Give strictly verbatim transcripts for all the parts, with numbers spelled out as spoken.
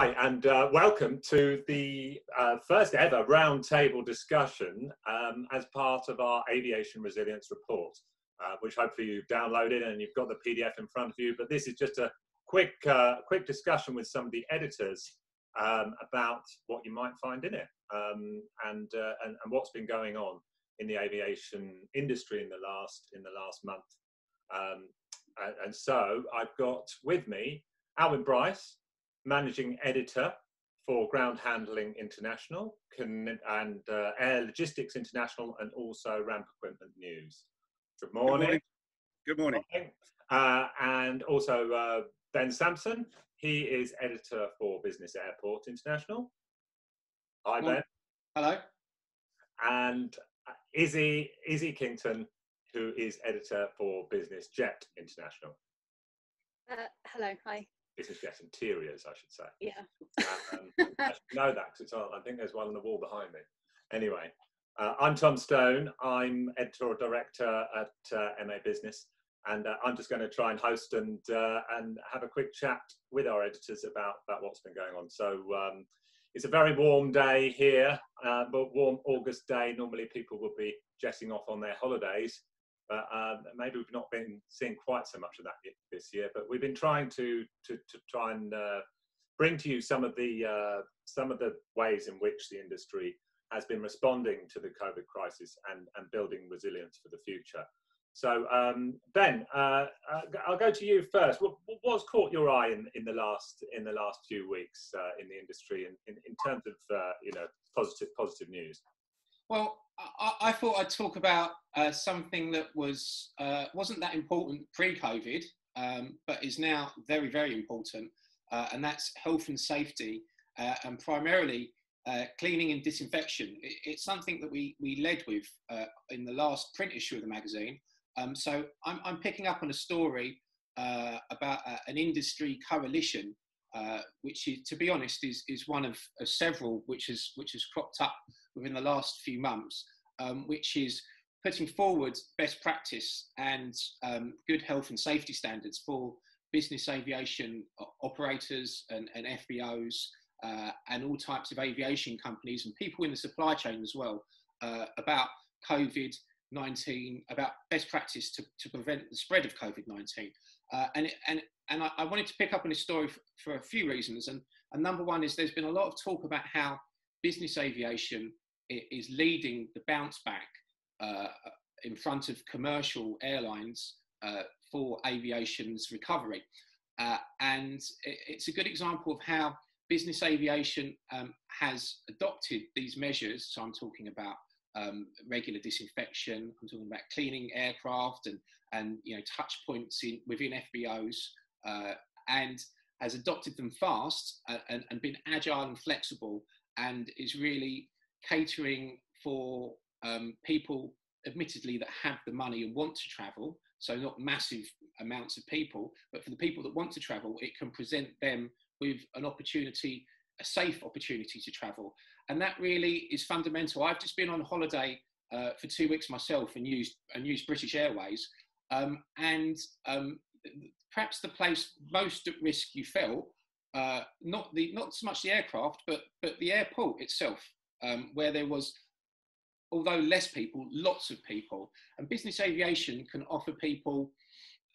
Hi, and uh, welcome to the uh, first ever roundtable discussion um, as part of our Aviation Resilience Report, uh, which hopefully you've downloaded and you've got the P D F in front of you. But this is just a quick, uh, quick discussion with some of the editors um, about what you might find in it um, and, uh, and and what's been going on in the aviation industry in the last in the last month. Um, and, and so I've got with me Alwyn Brice, Managing Editor for Ground Handling International can, and uh, Air Logistics International, and also Ramp Equipment News. Good morning. Good morning. Good morning. Uh, and also uh, Ben Sampson. He is Editor for Business Airport International. Hi, Ben. Hello. And Izzy, Izzy Kington, who is Editor for Business Jet International. Uh, hello, hi. Business Jet Interiors, I should say. Yeah. um, I should know that because it's on. I think there's one on the wall behind me. Anyway, uh, I'm Tom Stone. I'm editorial director at uh, M A Business, and uh, I'm just going to try and host and uh, and have a quick chat with our editors about about what's been going on. So um, it's a very warm day here, uh, but warm August day. Normally people would be jetting off on their holidays. But uh, maybe we've not been seeing quite so much of that this year. But we've been trying to to, to try and uh, bring to you some of the uh, some of the ways in which the industry has been responding to the COVID crisis and and building resilience for the future. So um, Ben, uh, I'll go to you first. What, what's caught your eye in, in the last in the last few weeks uh, in the industry, in, in, in terms of uh, you know positive positive news? Well, I, I thought I'd talk about uh, something that was, uh, wasn't that important pre-COVID, um, but is now very, very important, uh, and that's health and safety, uh, and primarily uh, cleaning and disinfection. It, it's something that we, we led with uh, in the last print issue of the magazine. Um, so I'm, I'm picking up on a story uh, about uh, an industry coalition, Uh, which, is, to be honest, is is one of, of several which has which has cropped up within the last few months, um, which is putting forward best practice and um, good health and safety standards for business aviation operators and, and F B Os uh, and all types of aviation companies and people in the supply chain as well, uh, about COVID nineteen, about best practice to, to prevent the spread of COVID nineteen. Uh, and it, and And I, I wanted to pick up on this story for, for a few reasons. And, and number one is there's been a lot of talk about how business aviation is leading the bounce back uh, in front of commercial airlines uh, for aviation's recovery. Uh, and it, it's a good example of how business aviation um, has adopted these measures. So I'm talking about um, regular disinfection, I'm talking about cleaning aircraft and, and you know, touch points in, within F B Os. Uh, and has adopted them fast uh, and, and been agile and flexible, and is really catering for um, people, admittedly, that have the money and want to travel, so not massive amounts of people, but for the people that want to travel, it can present them with an opportunity, a safe opportunity to travel. And that really is fundamental. I've just been on holiday uh, for two weeks myself and used, and used British Airways, um, and um, perhaps the place most at risk you felt, uh, not the not so much the aircraft, but but the airport itself, um, where there was, although less people, lots of people. And business aviation can offer people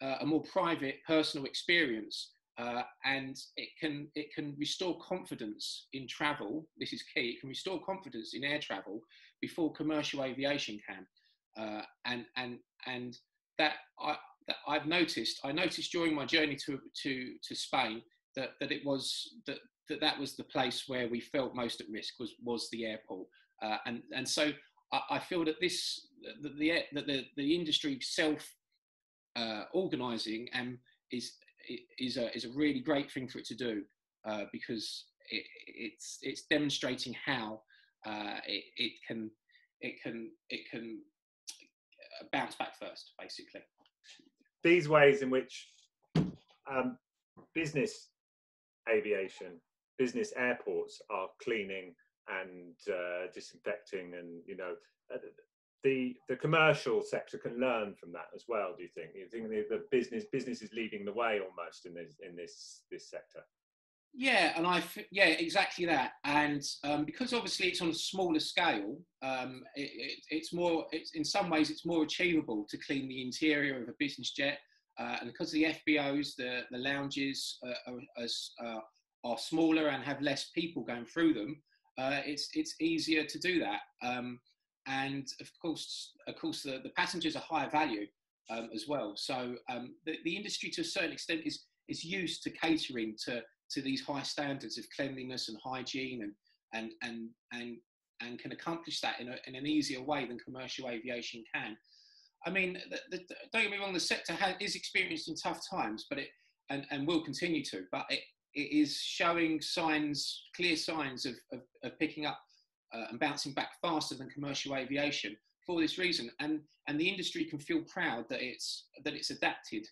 uh, a more private, personal experience, uh, and it can it can restore confidence in travel. This is key. It can restore confidence in air travel before commercial aviation can, uh, and and and that I. That I've noticed, I noticed during my journey to to to Spain that that it was that that, that was the place where we felt most at risk was was the airport, uh, and and so I, I feel that this that the that the the industry self uh, organising and is is a is a really great thing for it to do, uh, because it, it's it's demonstrating how uh, it, it can it can it can bounce back first, basically. These ways in which um, business aviation, business airports are cleaning and uh, disinfecting, and you know the the commercial sector can learn from that as well. Do you think? Do you think the, the business business is leading the way almost in this in this this sector? Yeah, and I f yeah, exactly that. And um, because obviously it's on a smaller scale, um, it, it, it's more, it's, in some ways it's more achievable to clean the interior of a business jet. Uh, and because the F B Os, the, the lounges uh, are, uh, are smaller and have less people going through them, uh, it's, it's easier to do that. Um, and of course, of course the, the passengers are higher value um, as well. So um, the, the industry to a certain extent is, is used to catering to to these high standards of cleanliness and hygiene, and and and and, and can accomplish that in, a, in an easier way than commercial aviation can. I mean, the, the, don't get me wrong, the sector has, is experiencing tough times, but it and, and will continue to, but it, it is showing signs, clear signs of, of, of picking up uh, and bouncing back faster than commercial aviation for this reason. And, and the industry can feel proud that it's, that it's adapted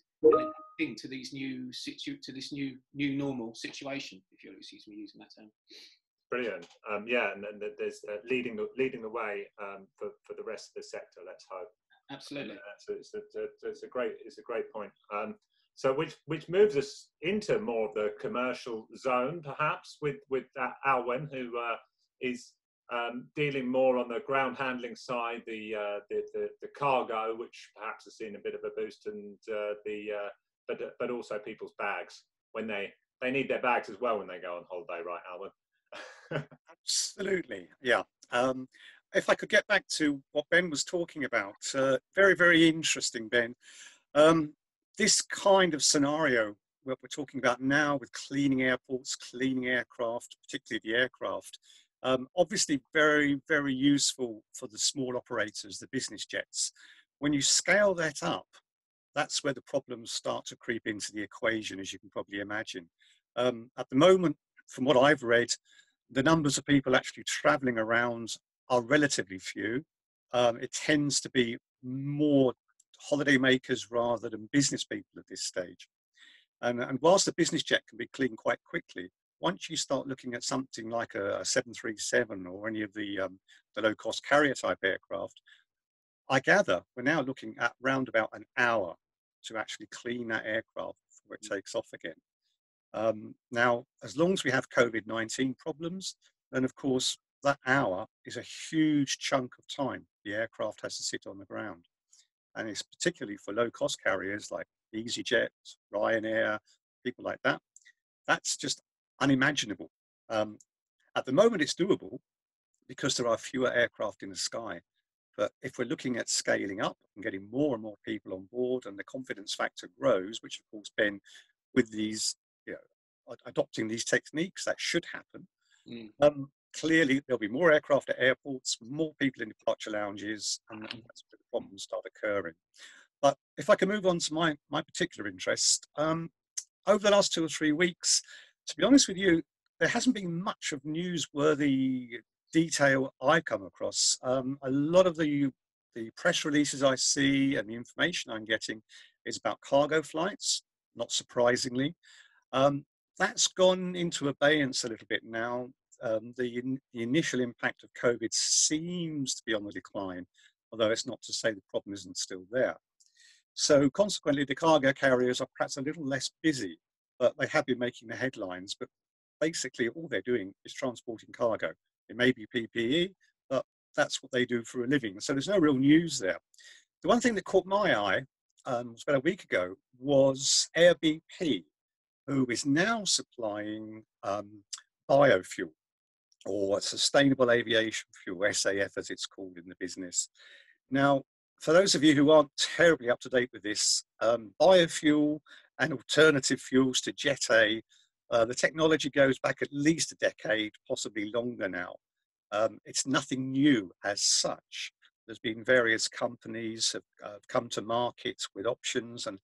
thing to these new situ to this new new normal situation, if you'll excuse me using that term. Brilliant. Um, yeah, and then there's uh, leading the leading the way um, for for the rest of the sector. Let's hope. Absolutely. So it's a, it's a great it's a great point. Um, so which which moves us into more of the commercial zone, perhaps, with with uh, Alwyn, who uh, is um, dealing more on the ground handling side, the, uh, the the the cargo, which perhaps has seen a bit of a boost, and uh, the uh, But, but also people's bags, when they, they need their bags as well when they go on holiday, right, Alwyn? Absolutely, yeah. Um, if I could get back to what Ben was talking about, uh, very, very interesting, Ben. Um, this kind of scenario, what we're talking about now with cleaning airports, cleaning aircraft, particularly the aircraft, um, obviously very, very useful for the small operators, the business jets. When you scale that up, that's where the problems start to creep into the equation, as you can probably imagine. Um, at the moment, from what I've read, the numbers of people actually traveling around are relatively few. Um, it tends to be more holidaymakers rather than business people at this stage. And, and whilst the business jet can be cleaned quite quickly, once you start looking at something like a, a seven three seven or any of the, um, the low-cost carrier type aircraft, I gather we're now looking at round about an hour to actually clean that aircraft before it takes off again. Um, now, as long as we have COVID nineteen problems, then of course that hour is a huge chunk of time the aircraft has to sit on the ground. And it's particularly for low-cost carriers like EasyJet, Ryanair, people like that. That's just unimaginable. Um, at the moment it's doable because there are fewer aircraft in the sky. But if we're looking at scaling up and getting more and more people on board, and the confidence factor grows, which of course, Ben, with these, you know, ad adopting these techniques, that should happen. Mm. Um, clearly, there'll be more aircraft at airports, more people in departure lounges, and that's where the problems start occurring. But if I can move on to my, my particular interest, um, over the last two or three weeks, to be honest with you, there hasn't been much of newsworthy detail I come across. Um, a lot of the, the press releases I see and the information I'm getting is about cargo flights, not surprisingly. Um, that's gone into abeyance a little bit now. Um, the, in, the initial impact of COVID seems to be on the decline, although it's not to say the problem isn't still there. So consequently, the cargo carriers are perhaps a little less busy, but they have been making the headlines. But basically, all they're doing is transporting cargo. It may be P P E, but that's what they do for a living. So there's no real news there. The one thing that caught my eye, um, was about a week ago, was Air B P, who is now supplying um, biofuel, or sustainable aviation fuel, S A F as it's called in the business. Now, for those of you who aren't terribly up to date with this, um, biofuel and alternative fuels to Jet A, Uh, the technology goes back at least a decade, possibly longer now. Um, it's nothing new as such. There's been various companies have uh, come to market with options, and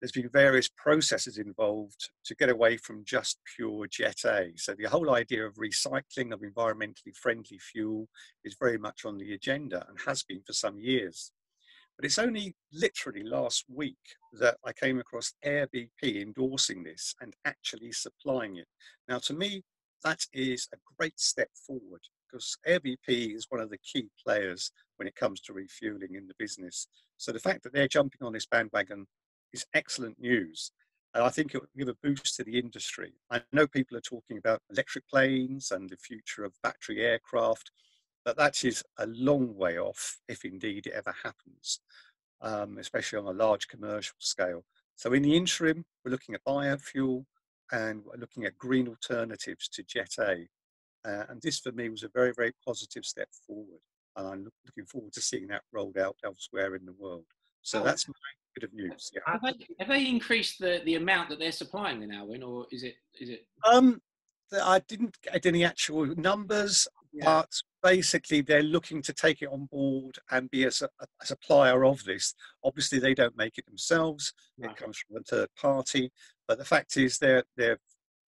there's been various processes involved to get away from just pure Jet A. So the whole idea of recycling of environmentally friendly fuel is very much on the agenda and has been for some years. But it's only literally last week that I came across Air B P endorsing this and actually supplying it. Now, to me, that is a great step forward, because Air B P is one of the key players when it comes to refueling in the business. So the fact that they're jumping on this bandwagon is excellent news. And I think it would give a boost to the industry. I know people are talking about electric planes and the future of battery aircraft, but that is a long way off, if indeed it ever happens, um, especially on a large commercial scale. So in the interim, we're looking at biofuel and we're looking at green alternatives to Jet A. Uh, and this for me was a very, very positive step forward. And I'm looking forward to seeing that rolled out elsewhere in the world. So that's my bit of news. Yeah. Have they, have they increased the, the amount that they're supplying in Alwyn, or is it? Is it? Um, I didn't get any actual numbers, yeah. But basically they're looking to take it on board and be a, a, a supplier of this. Obviously, they don't make it themselves. Right. It comes from a third party. But the fact is they're, they're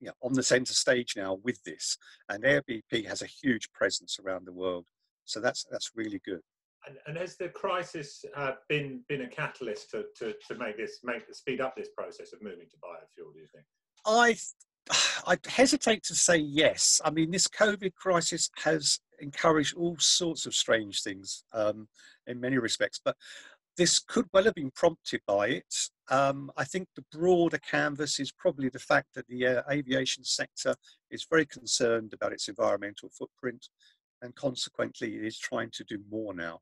you know, on the centre stage now with this. And Air B P has a huge presence around the world. So that's, that's really good. And, and has the crisis uh, been been a catalyst to, to, to make this make speed up this process of moving to biofuel? Do you think? I I hesitate to say yes. I mean, this COVID crisis has encouraged all sorts of strange things um, in many respects, but this could well have been prompted by it. Um, I think the broader canvas is probably the fact that the uh, aviation sector is very concerned about its environmental footprint, and consequently, it is trying to do more now.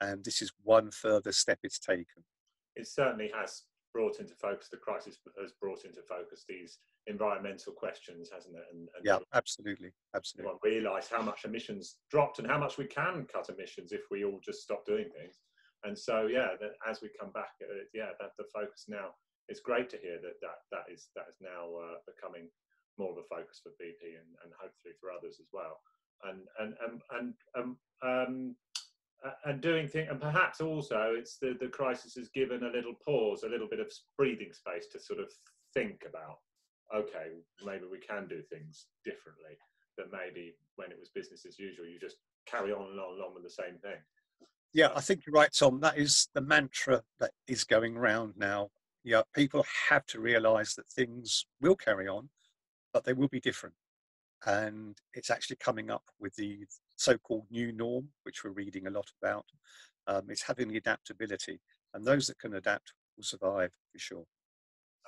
And this is one further step it's taken. It certainly has brought into focus, the crisis has brought into focus these environmental questions, hasn't it? And, and yeah, absolutely, absolutely. One realised how much emissions dropped and how much we can cut emissions if we all just stop doing things. And so, yeah, that, as we come back, uh, yeah, that the focus now, it's great to hear that that, that is that is now uh, becoming more of a focus for B P and, and hopefully for others as well. And and and and um, um, and doing things, and perhaps also it's the the crisis has given a little pause, a little bit of breathing space to sort of think about. Okay, maybe we can do things differently. That maybe when it was business as usual, you just carry on and on and on with the same thing. Yeah, I think you're right, Tom. That is the mantra that is going round now. Yeah, people have to realise that things will carry on, but they will be different. And it's actually coming up with the so-called new norm, which we're reading a lot about. Um, it's having the adaptability, and those that can adapt will survive for sure.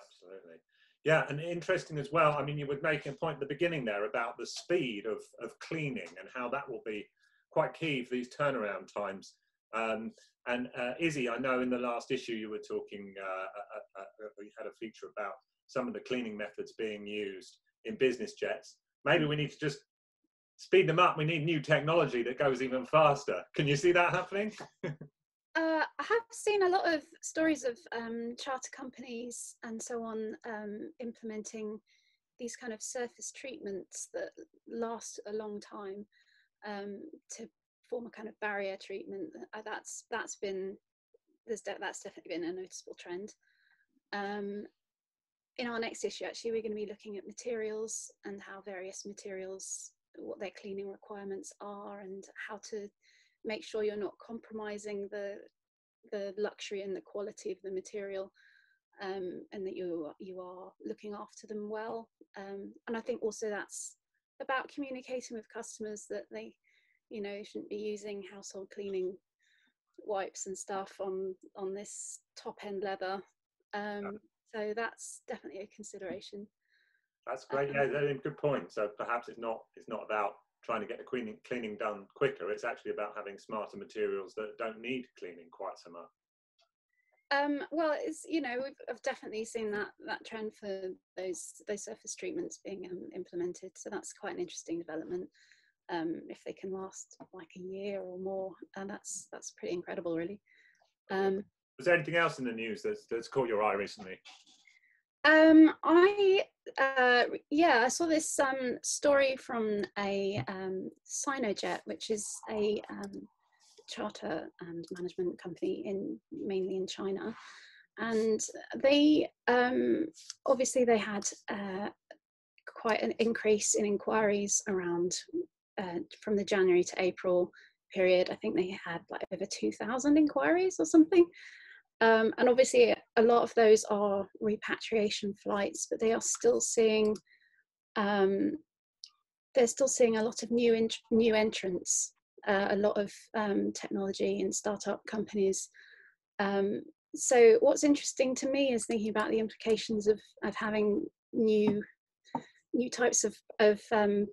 Absolutely. Yeah, and interesting as well, I mean, you were making a point at the beginning there about the speed of, of cleaning and how that will be quite key for these turnaround times. Um, and uh, Izzy, I know in the last issue you were talking, uh, uh, uh, you had a feature about some of the cleaning methods being used in business jets. Maybe we need to just speed them up. We need new technology that goes even faster. Can you see that happening? uh, I have seen a lot of stories of um, charter companies and so on um, implementing these kind of surface treatments that last a long time um, to form a kind of barrier treatment. Uh, that's that's been there's de that's definitely been a noticeable trend. Um, In our next issue, actually, we're going to be looking at materials and how various materials, what their cleaning requirements are, and how to make sure you're not compromising the the luxury and the quality of the material, um, and that you you are looking after them well. Um, and I think also that's about communicating with customers that they, you know, shouldn't be using household cleaning wipes and stuff on on this top end leather. Um, So that's definitely a consideration. That's great. Um, yeah, that's a good point. So perhaps it's not it's not about trying to get the cleaning cleaning done quicker. It's actually about having smarter materials that don't need cleaning quite so much. Um, well, it's you know we've, I've definitely seen that that trend for those those surface treatments being um, implemented. So that's quite an interesting development. Um, if they can last like a year or more, and that's that's pretty incredible, really. Um, Was there anything else in the news that's, that's caught your eye recently? Um, I, uh, yeah, I saw this um, story from a um, Sinojet, which is a um, charter and management company in mainly in China. And they, um, obviously they had uh, quite an increase in inquiries around uh, from the January to April period. I think they had like over two thousand inquiries or something. Um, and obviously a lot of those are repatriation flights, but they are still seeing, um, they're still seeing a lot of new, ent new entrants, uh, a lot of um, technology and startup companies. Um, So what's interesting to me is thinking about the implications of, of having new new types of, of um,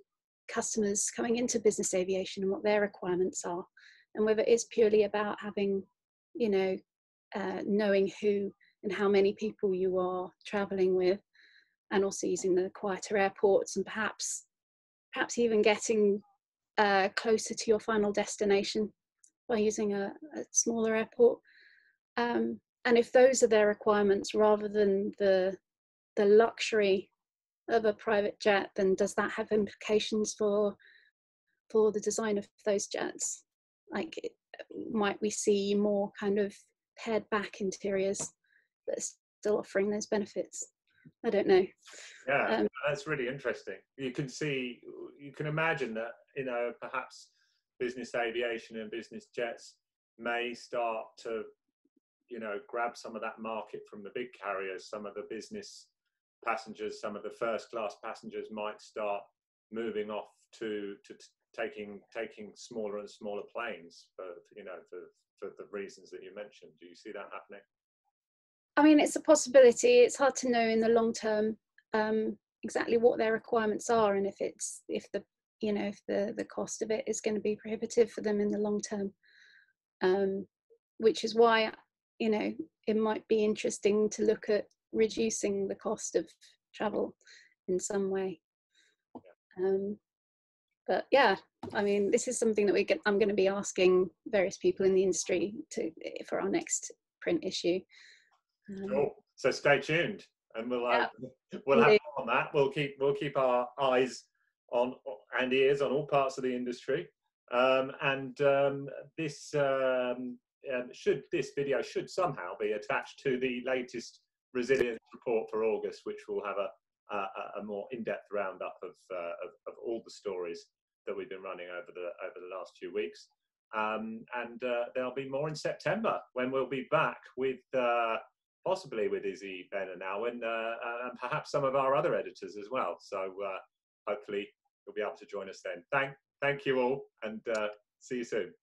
customers coming into business aviation and what their requirements are, and whether it's purely about having, you know, uh, knowing who and how many people you are traveling with, and also using the quieter airports, and perhaps perhaps even getting uh, closer to your final destination by using a, a smaller airport. Um, and if those are their requirements rather than the the luxury of a private jet, then does that have implications for for the design of those jets? Like, it, might we see more kind of pared back interiors that are still offering those benefits? I don't know. Yeah, um, that's really interesting. You can see, you can imagine that, you know, perhaps business aviation and business jets may start to, you know, grab some of that market from the big carriers. Some of the business passengers, some of the first class passengers might start moving off to, to taking taking smaller and smaller planes for, you know, for, for the reasons that you mentioned. Do you see that happening? I mean, it's a possibility. It's hard to know in the long term um, exactly what their requirements are, and if it's if the you know if the the cost of it is going to be prohibitive for them in the long term, um, which is why, you know, it might be interesting to look at reducing the cost of travel in some way. Um, but yeah, I mean, this is something that we get, I'm going to be asking various people in the industry to for our next print issue. Um, cool. So stay tuned, and we'll uh, yeah, we'll have on that. We'll keep we'll keep our eyes on and ears on all parts of the industry. Um, and um, this um, um, should this video should somehow be attached to the latest resilience report for August, which will have a a, a more in-depth roundup of, uh, of of all the stories that we've been running over the over the last few weeks. Um, and uh, there'll be more in September, when we'll be back with. Uh, Possibly with Izzy, Ben, and Alwyn, uh, and perhaps some of our other editors as well. So uh, hopefully you'll be able to join us then. Thank, thank you all, and uh, see you soon.